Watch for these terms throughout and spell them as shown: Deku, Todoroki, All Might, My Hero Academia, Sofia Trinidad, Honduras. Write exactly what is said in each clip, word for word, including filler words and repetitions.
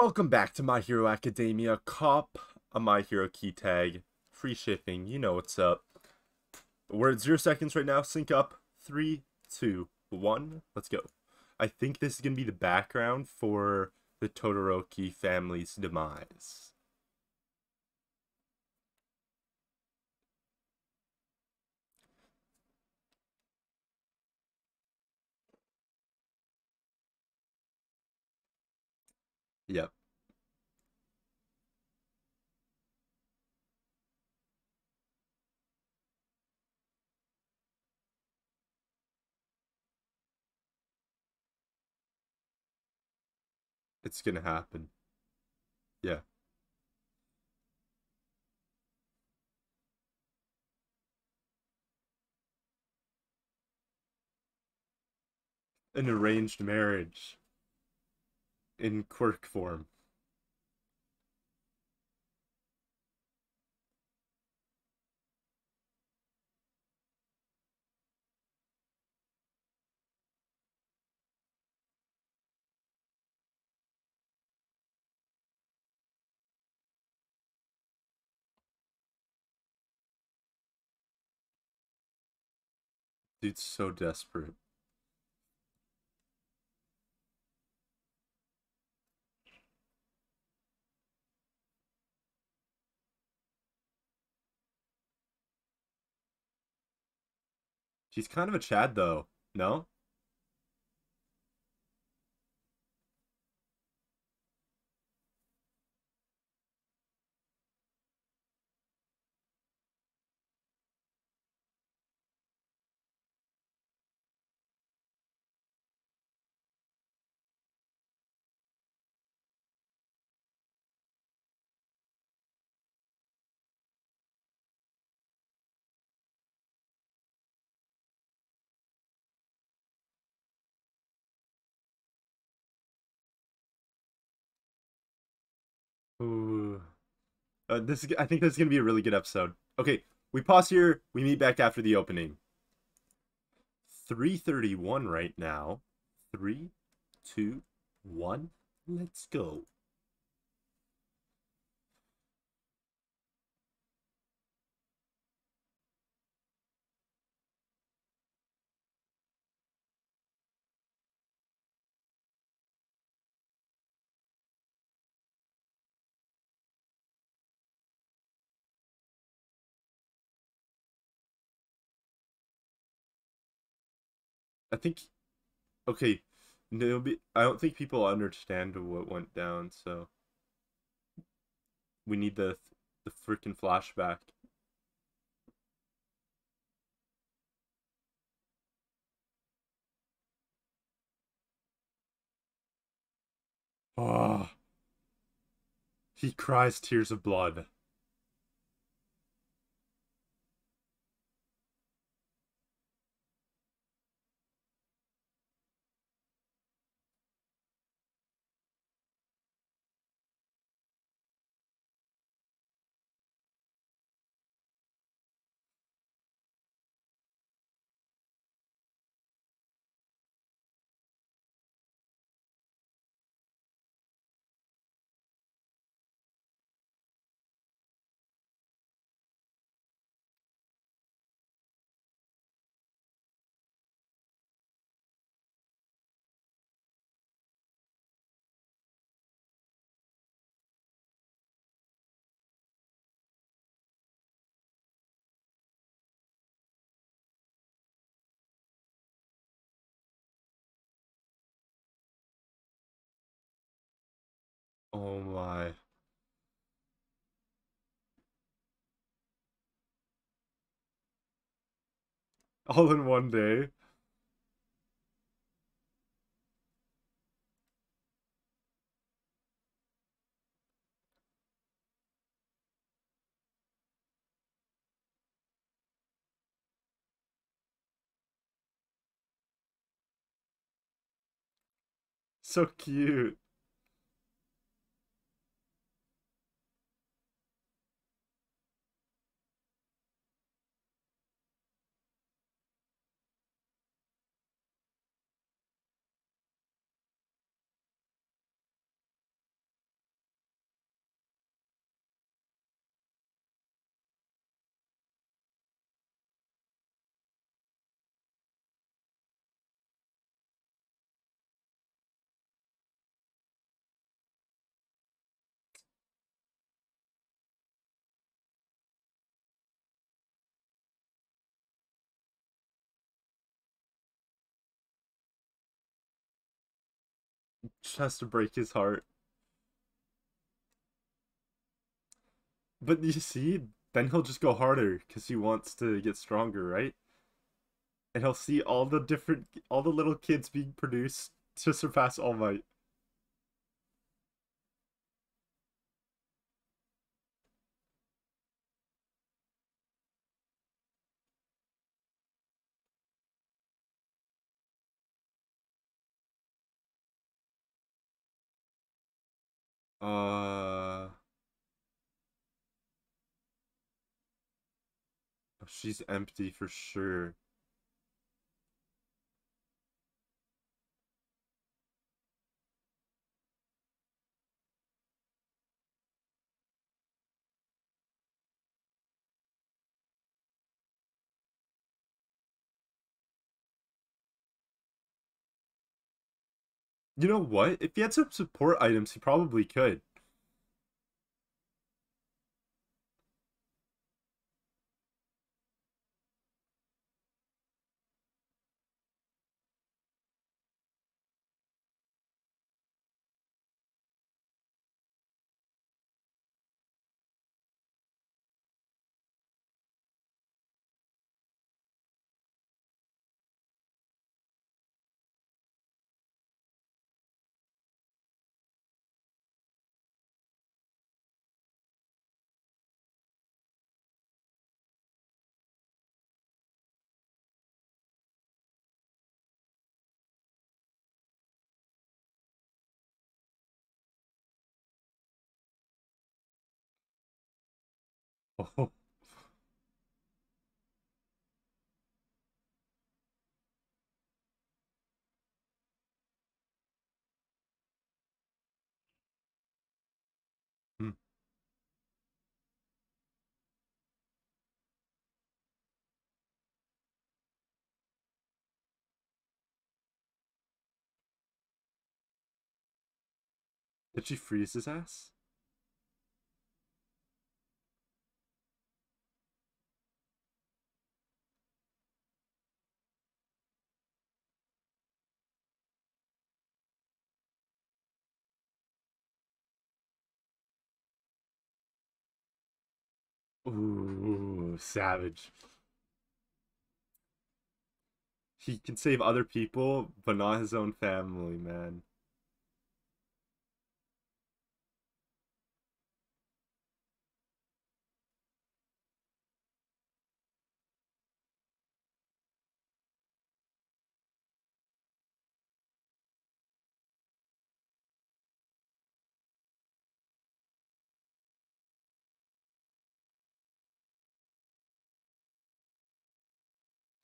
Welcome back to My Hero Academia. Cop a My Hero key tag. Free shipping. You know what's up. We're at zero seconds right now. Sync up. Three, two, one. Let's go. I think this is going to be the background for the Todoroki family's demise. Yep. It's gonna happen. Yeah. An arranged marriage. In quirk form. Dude's so desperate. She's kind of a Chad, though, no? Ooh. Uh, this is, I think this is going to be a really good episode. Okay, we pause here. We meet back after the opening. three thirty-one right now. Three, two, one. Let's go. I think, okay, it'll be, I don't think people understand what went down, so we need the the freaking flashback. Ah, oh, he cries tears of blood. Oh my. All in one day. So cute. just to break his heart. But you see, then he'll just go harder because he wants to get stronger, right? And he'll see all the different, all the little kids being produced to surpass All Might. Uh, she's empty for sure. You know what? If he had some support items, he probably could. Oh. Hmm. Did she freeze his ass? Ooh, savage. He can save other people, but not his own family, man.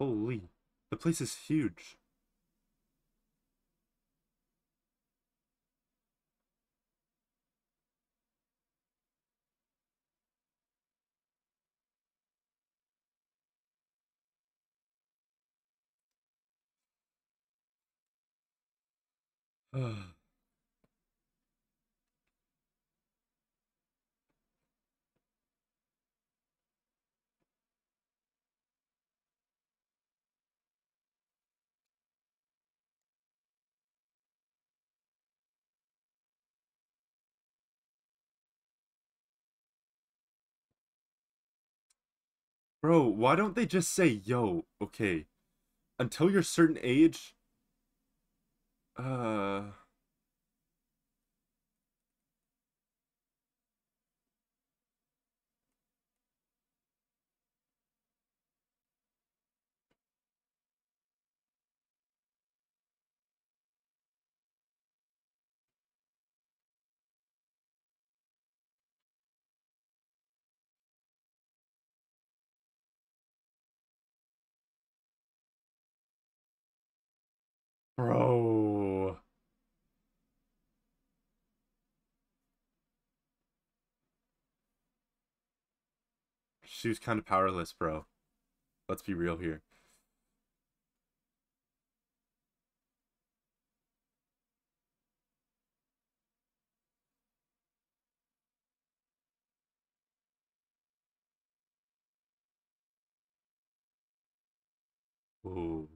Holy, the place is huge. Ugh. Bro, why don't they just say, yo, okay, until you're a certain age, uh... Bro. She was kind of powerless, bro. Let's be real here. Ooh.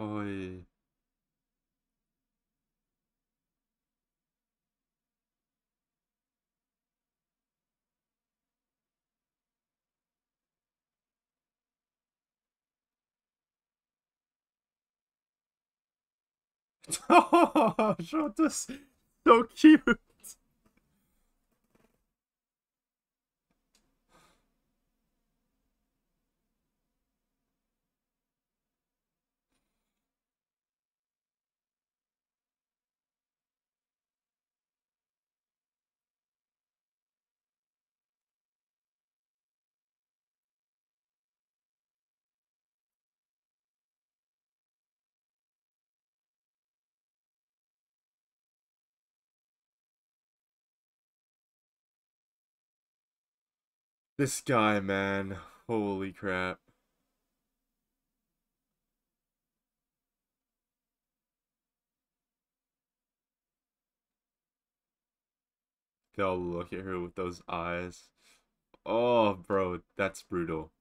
Oi. Oh, Shoto's so cute. This guy, man, holy crap. Go look at her with those eyes. Oh, bro, that's brutal.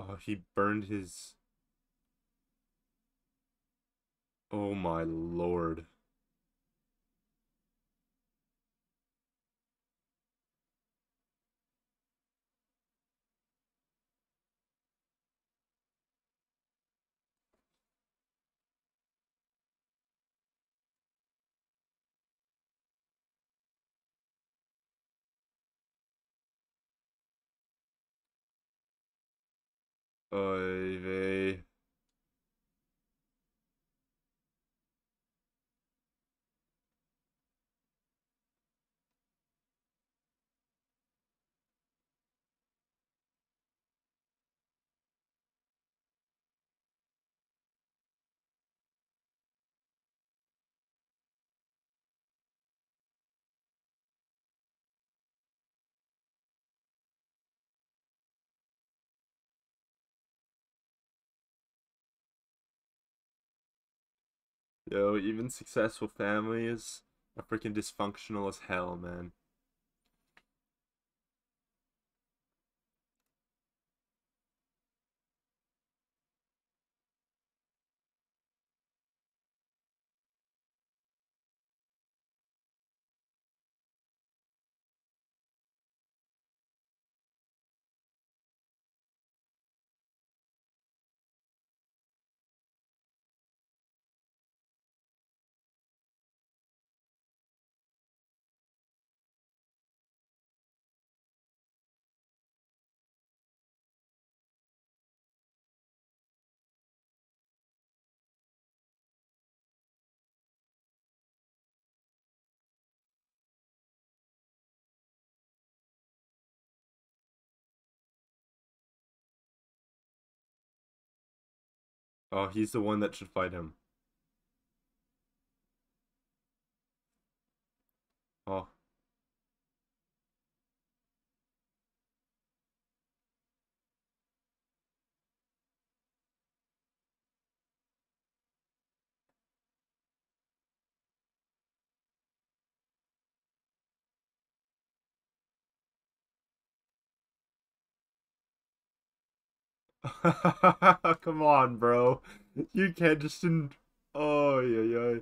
Oh, he burned his... Oh my lord. Oy vey. Yo, even successful families are freaking dysfunctional as hell, man. Oh, he's the one that should fight him. Oh. Come on, bro. You can't just in oh yeah yeah.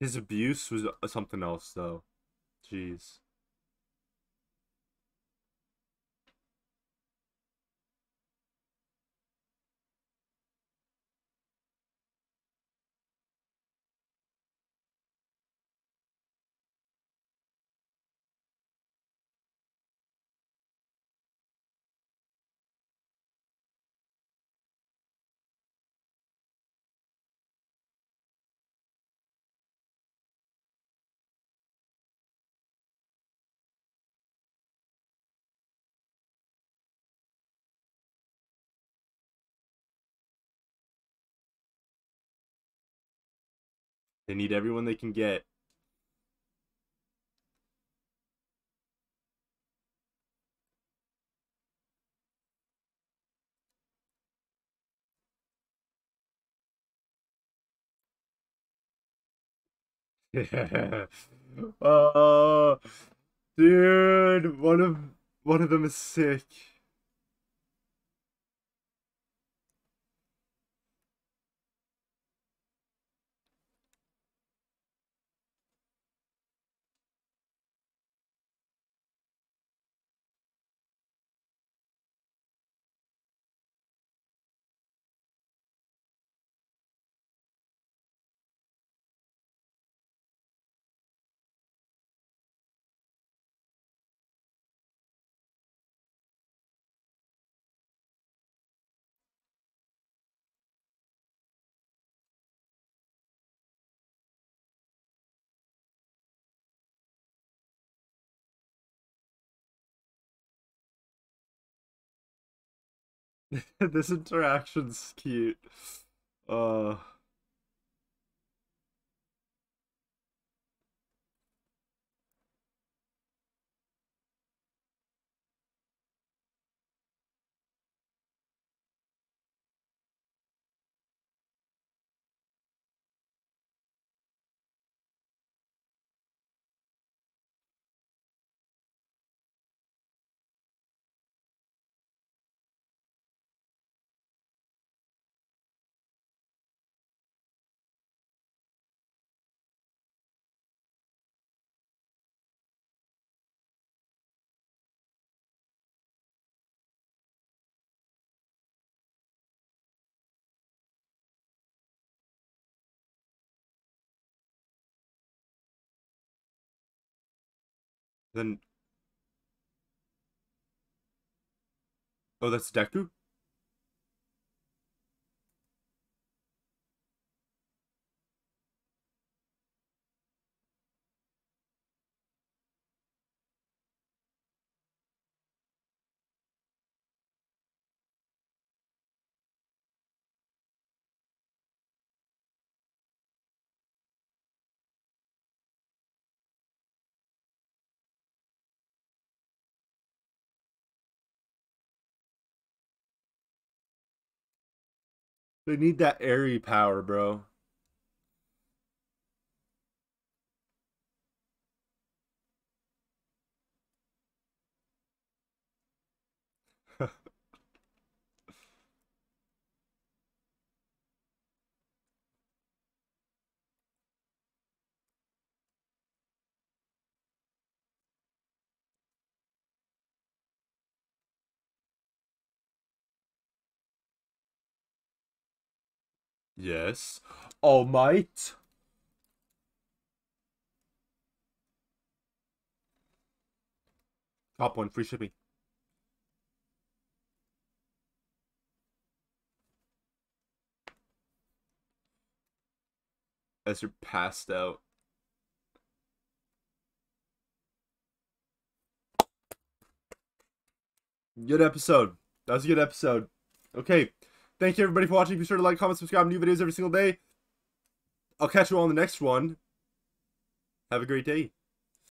His abuse was something else, though. Jeez. They need everyone they can get. Oh, dude, one of one of them is sick. This interaction's cute. Uh Then, oh, that's Deku? They need that airy power, bro. Yes. All Might. Top one, free shipping. As you're passed out. Good episode. That was a good episode. Okay. Thank you everybody for watching. Be sure to like, comment, subscribe, new videos every single day. I'll catch you all in the next one. Have a great day.